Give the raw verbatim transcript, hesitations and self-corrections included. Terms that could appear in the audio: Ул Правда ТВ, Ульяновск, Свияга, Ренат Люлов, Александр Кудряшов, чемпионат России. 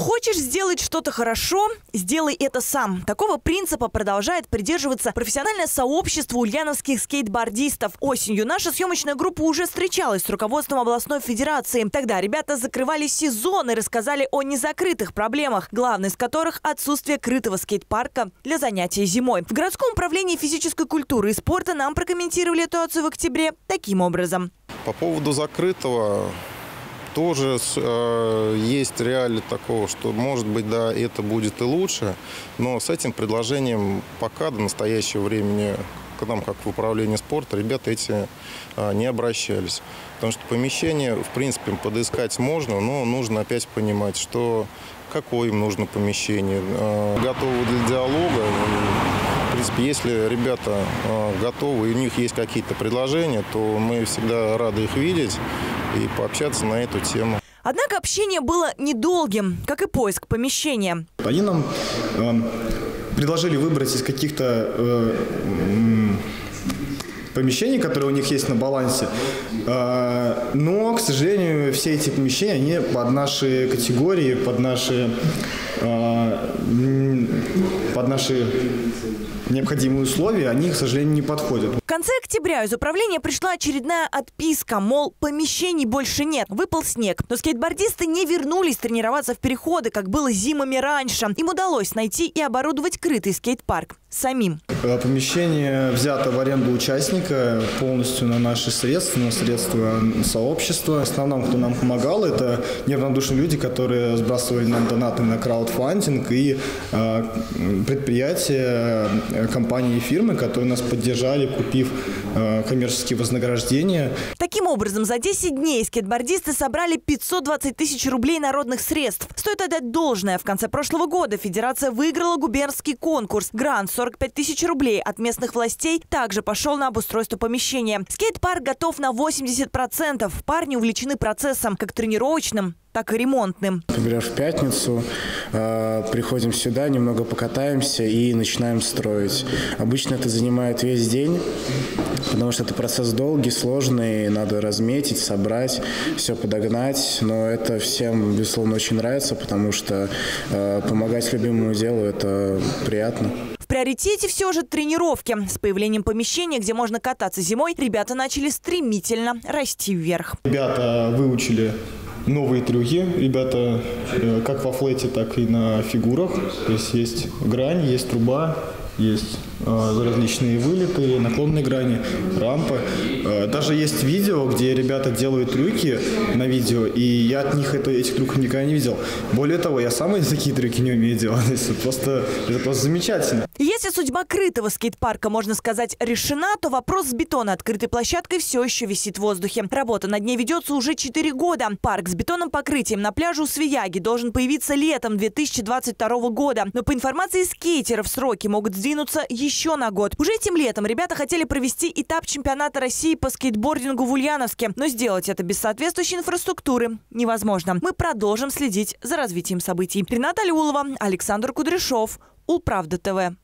Хочешь сделать что-то хорошо? Сделай это сам. Такого принципа продолжает придерживаться профессиональное сообщество ульяновских скейтбордистов. Осенью наша съемочная группа уже встречалась с руководством областной федерации. Тогда ребята закрывали сезон и рассказали о незакрытых проблемах, главной из которых отсутствие крытого скейт-парка для занятий зимой. В городском управлении физической культуры и спорта нам прокомментировали ситуацию в октябре таким образом. По поводу закрытого... Тоже э, есть реалии такого, что, может быть, да, это будет и лучше, но с этим предложением пока до настоящего времени к нам, как в управлении спорта, ребята эти э, не обращались. Потому что помещение, в принципе, подыскать можно, но нужно опять понимать, что какое им нужно помещение, э, готово для диалога. В принципе, если ребята готовы и у них есть какие-то предложения, то мы всегда рады их видеть и пообщаться на эту тему. Однако общение было недолгим, как и поиск помещения. Они нам э, предложили выбрать из каких-то э, помещений, которые у них есть на балансе. Э, но, к сожалению, все эти помещения, они под наши категории, под наши... Э, под наши... необходимые условия, они, к сожалению, не подходят. В конце октября из управления пришла очередная отписка, мол, помещений больше нет, выпал снег. Но скейтбордисты не вернулись тренироваться в переходы, как было зимами раньше. Им удалось найти и оборудовать крытый скейт-парк самим. Помещение взято в аренду участника полностью на наши средства, на средства сообщества. В основном, кто нам помогал, это неравнодушные люди, которые сбрасывали нам донаты на краудфандинг и э, предприятия, компании и фирмы, которые нас поддержали, купив э, коммерческие вознаграждения. Таким образом, за десять дней скейтбордисты собрали пятьсот двадцать тысяч рублей народных средств. Стоит отдать должное. В конце прошлого года федерация выиграла губернский конкурс. Грант сорок пять тысяч рублей от местных властей также пошел на обустройство помещения. Скейт-парк готов на восемьдесят процентов. Парни увлечены процессом, как тренировочным, так и ремонтным. Ты берешь в пятницу, э, приходим сюда, немного покатаемся и начинаем строить. Обычно это занимает весь день, потому что это процесс долгий, сложный, надо разметить, собрать, все подогнать. Но это всем, безусловно, очень нравится, потому что э, помогать любимому делу – это приятно. В приоритете все же тренировки. С появлением помещения, где можно кататься зимой, ребята начали стремительно расти вверх. Ребята выучили новые трюки. Ребята как во флете, так и на фигурах. То есть есть грань, есть труба, есть различные вылеты, наклонные грани, рампы. Даже есть видео, где ребята делают трюки на видео, и я от них это, этих трюков никогда не видел. Более того, я сам такие трюки не умею делать. Это просто, это просто замечательно. Если судьба крытого скейт-парка, можно сказать, решена, то вопрос с бетона открытой площадкой все еще висит в воздухе. Работа над ней ведется уже четыре года. Парк с бетонным покрытием на пляже у Свияги должен появиться летом две тысячи двадцать второго года. Но по информации скейтеров, сроки могут сдвинуться еще на год. Уже этим летом ребята хотели провести этап чемпионата России по скейтбордингу в Ульяновске. Но сделать это без соответствующей инфраструктуры невозможно. Мы продолжим следить за развитием событий. Ренат Люлова, Александр Кудряшов, Ул Правда ТВ.